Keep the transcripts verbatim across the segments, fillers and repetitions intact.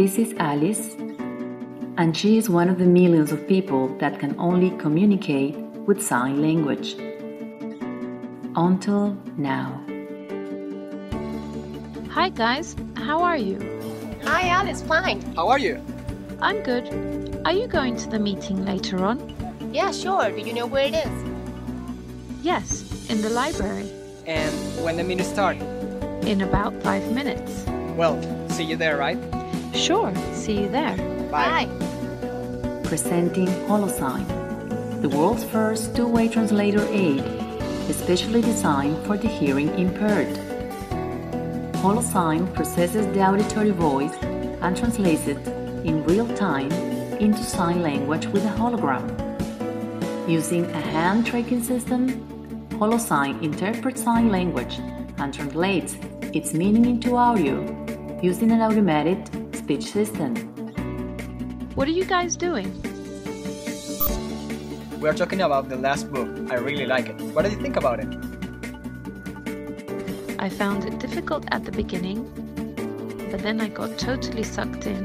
This is Alice, and she is one of the millions of people that can only communicate with sign language. Until now. Hi guys, how are you? Hi Alice, fine. How are you? I'm good. Are you going to the meeting later on? Yeah, sure. Do you know where it is? Yes, in the library. And when the meeting starts? In about five minutes. Well, see you there, right? Sure, see you there. Bye. Bye. Presenting HoloSign, the world's first two-way translator aid, especially designed for the hearing impaired. HoloSign processes the auditory voice and translates it in real time into sign language with a hologram. Using a hand-tracking system, HoloSign interprets sign language and translates its meaning into audio using an automated speech system. What are you guys doing? We are talking about the last book. I really like it. What do you think about it? I found it difficult at the beginning, but then I got totally sucked in,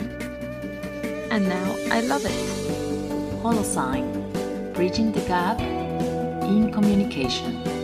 and now I love it. HoloSign, bridging the gap in communication.